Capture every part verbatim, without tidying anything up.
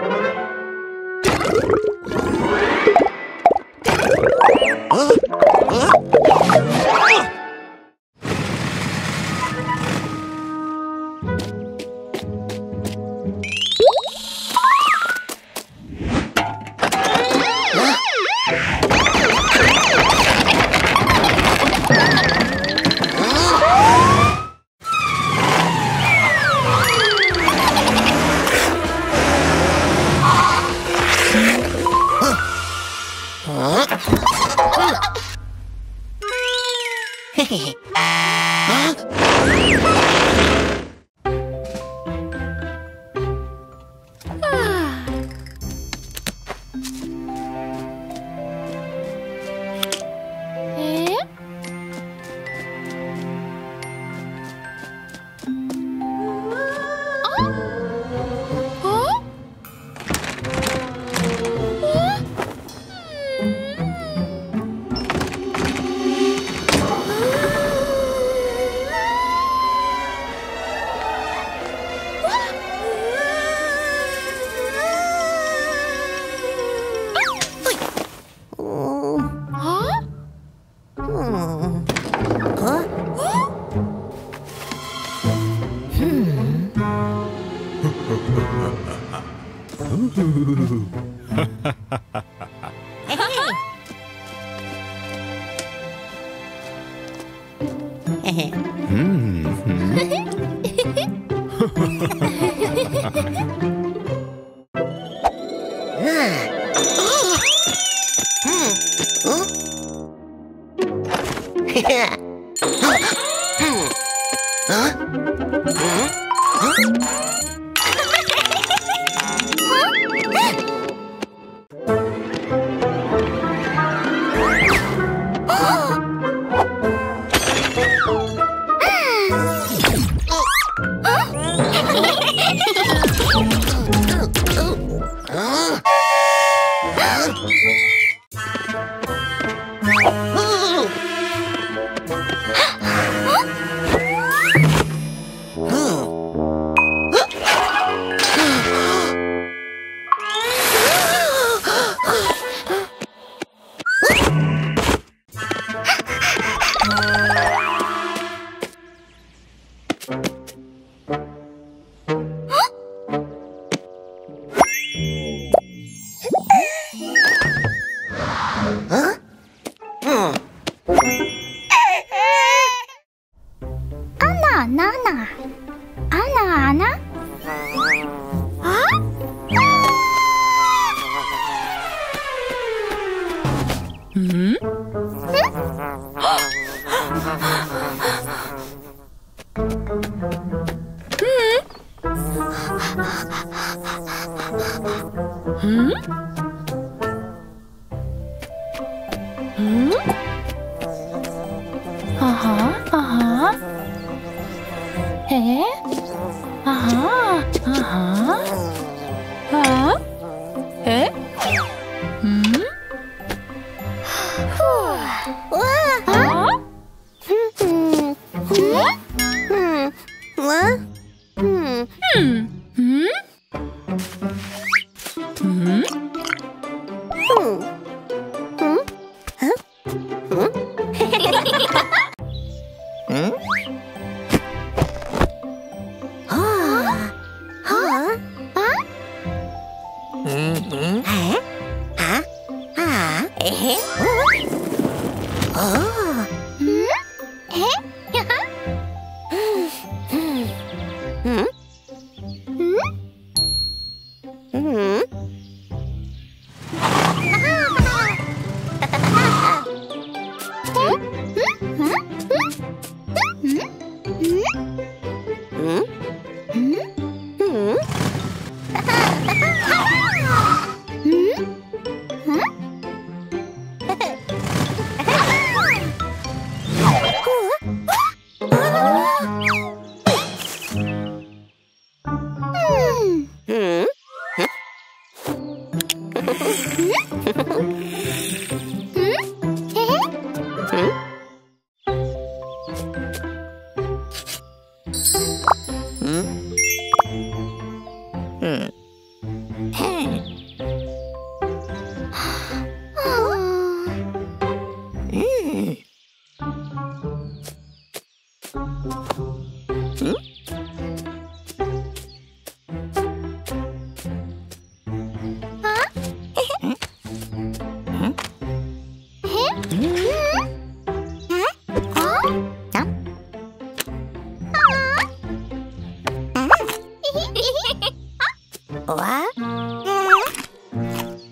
You Hmm.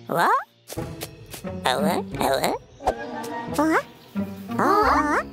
What? Hello? Hello? What? What?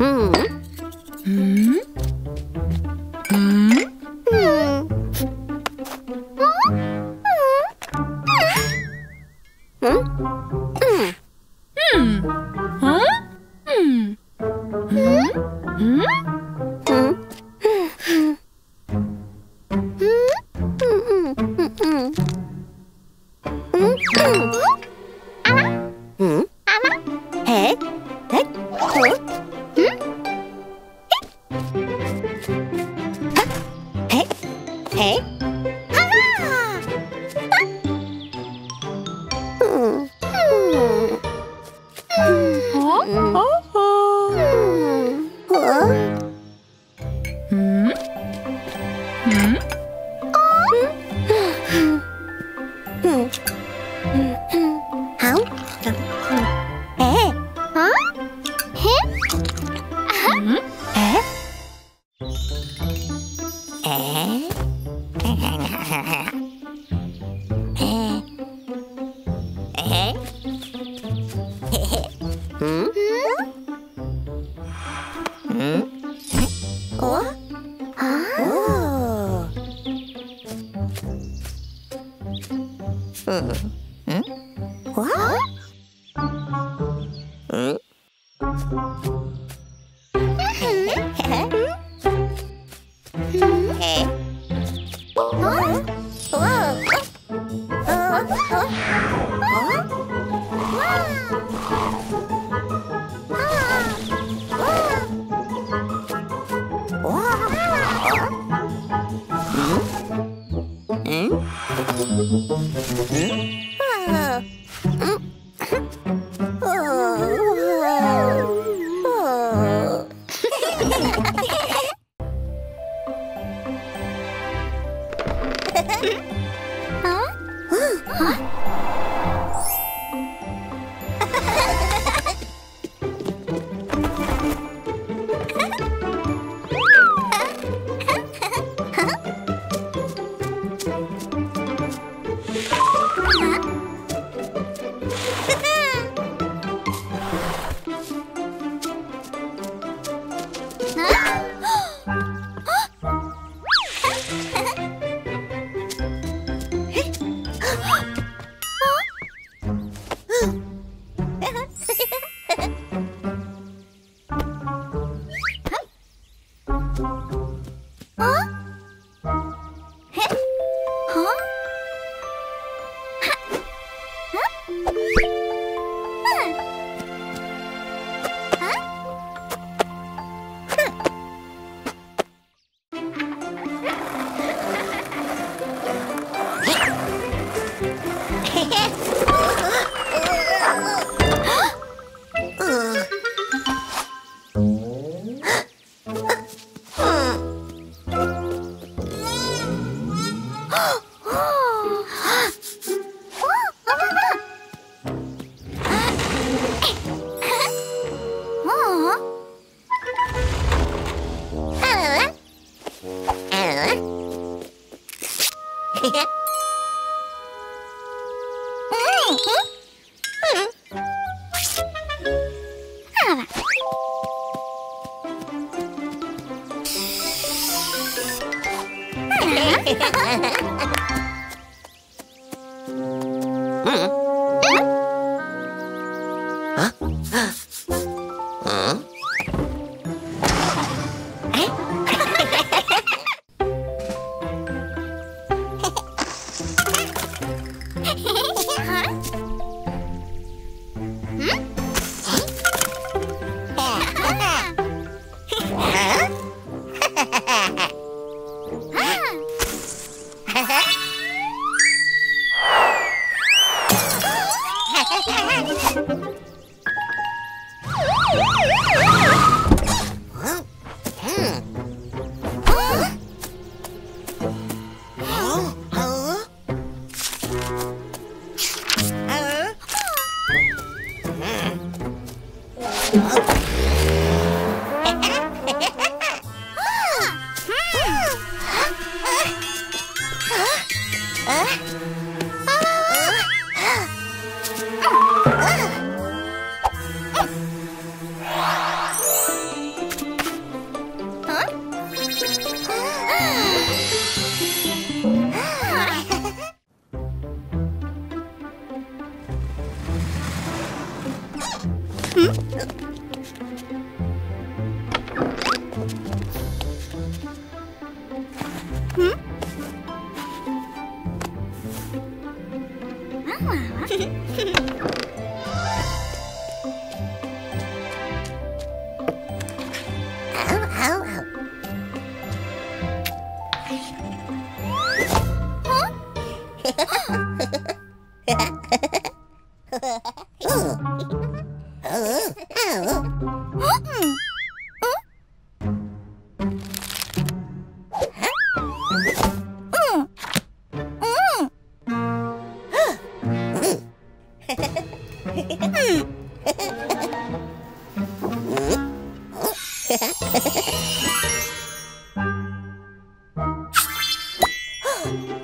Mm-hmm. Huh? Huh? Hmm? Hmm? Oh.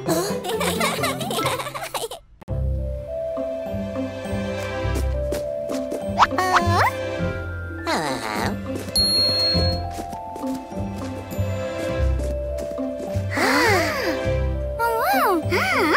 Oh. Huh?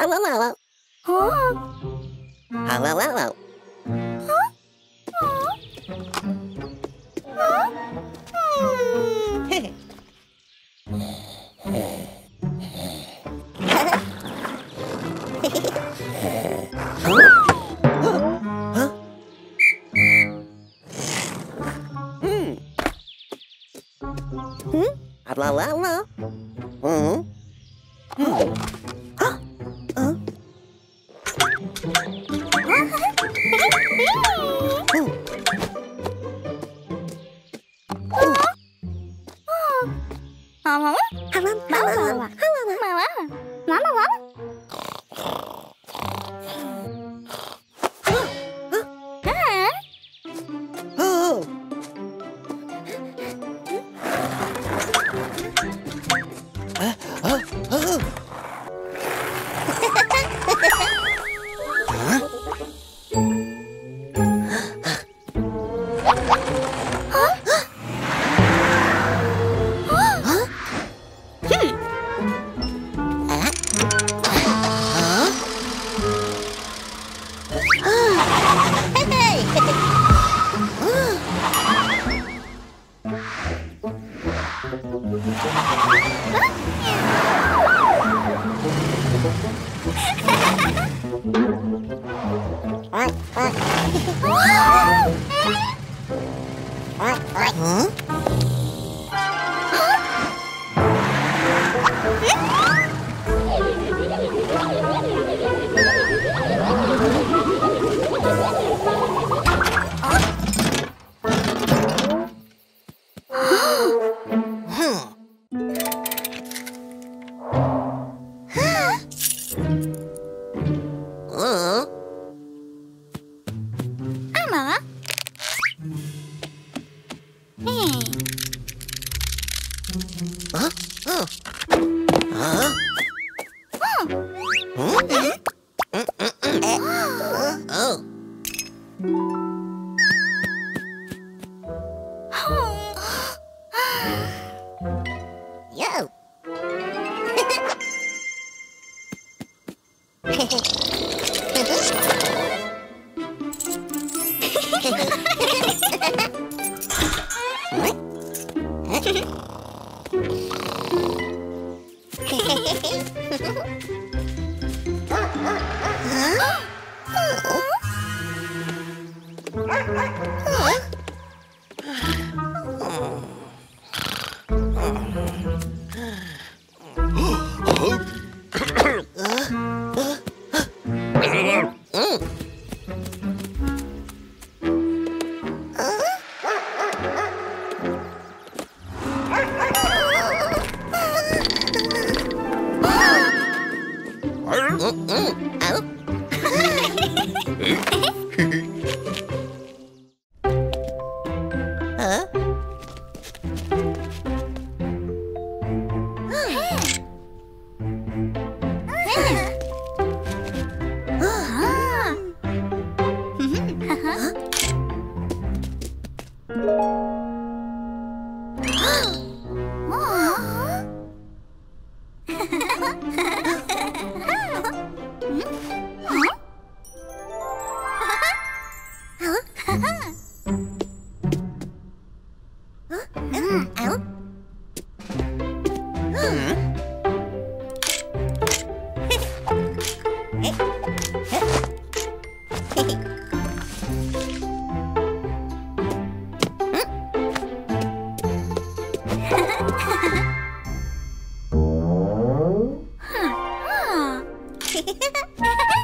Hello, hello. Hello, hello. La la la. Mm-hmm. Ha ha ha!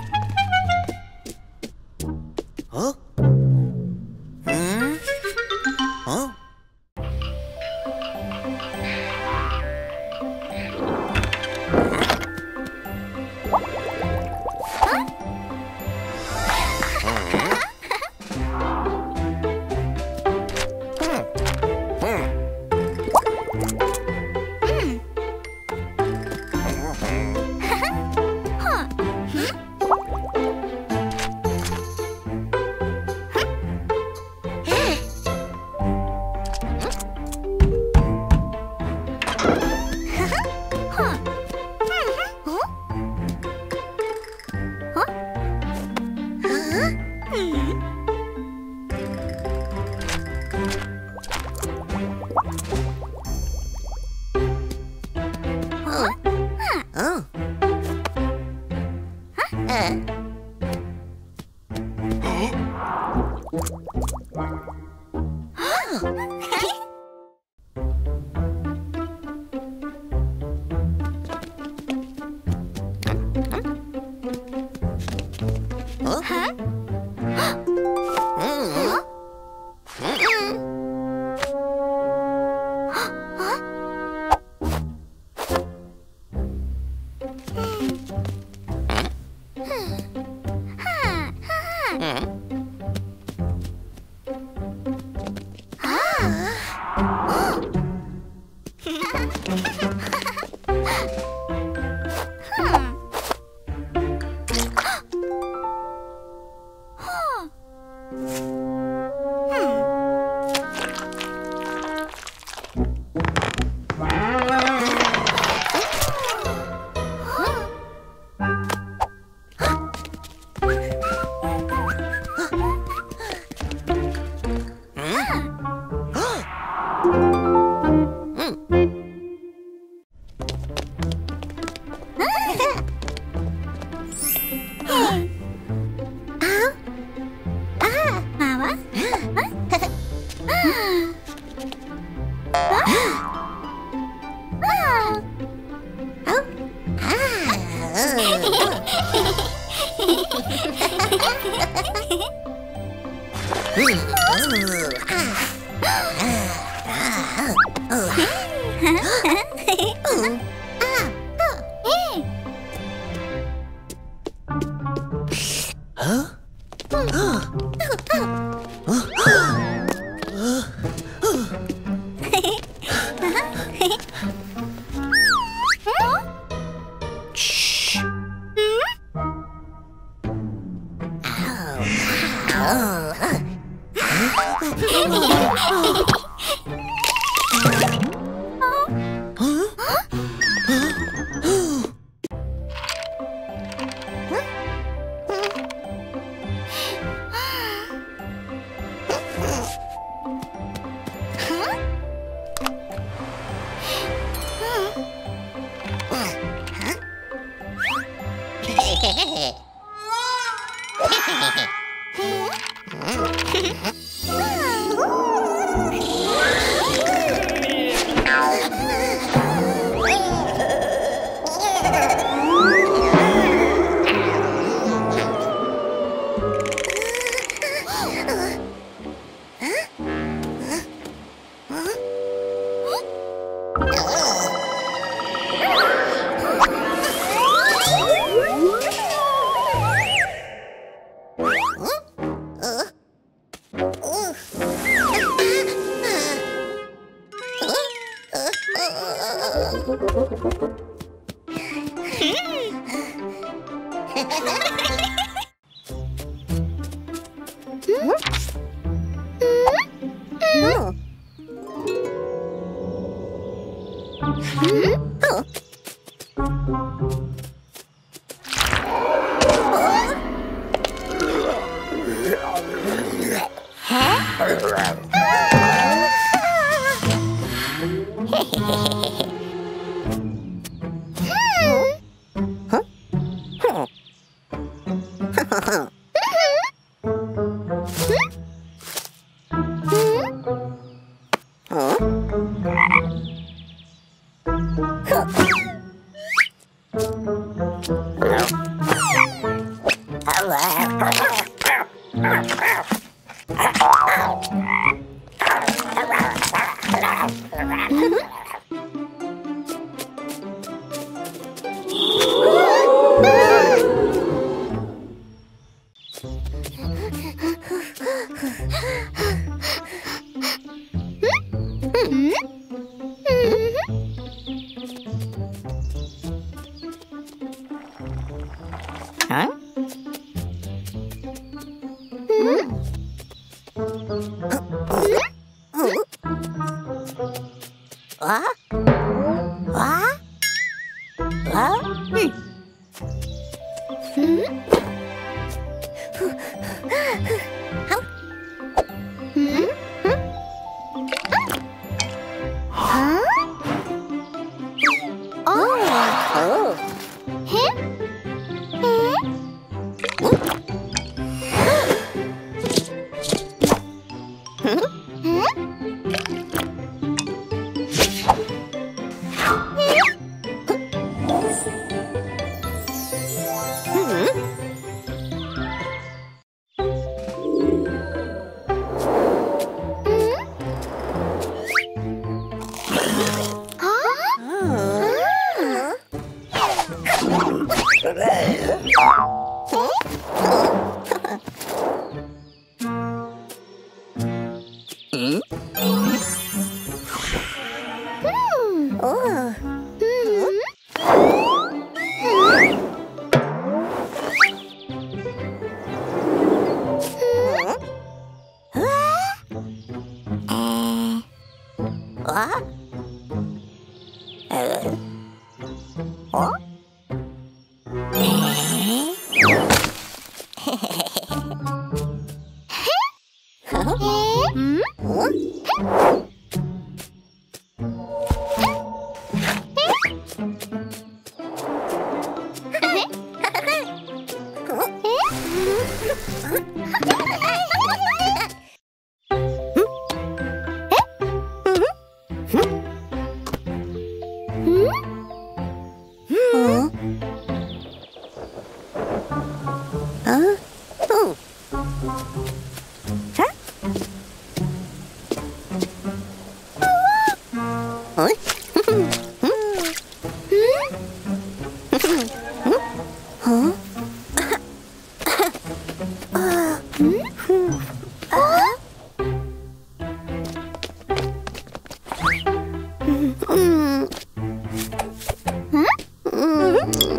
Mm-hmm.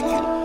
Oh.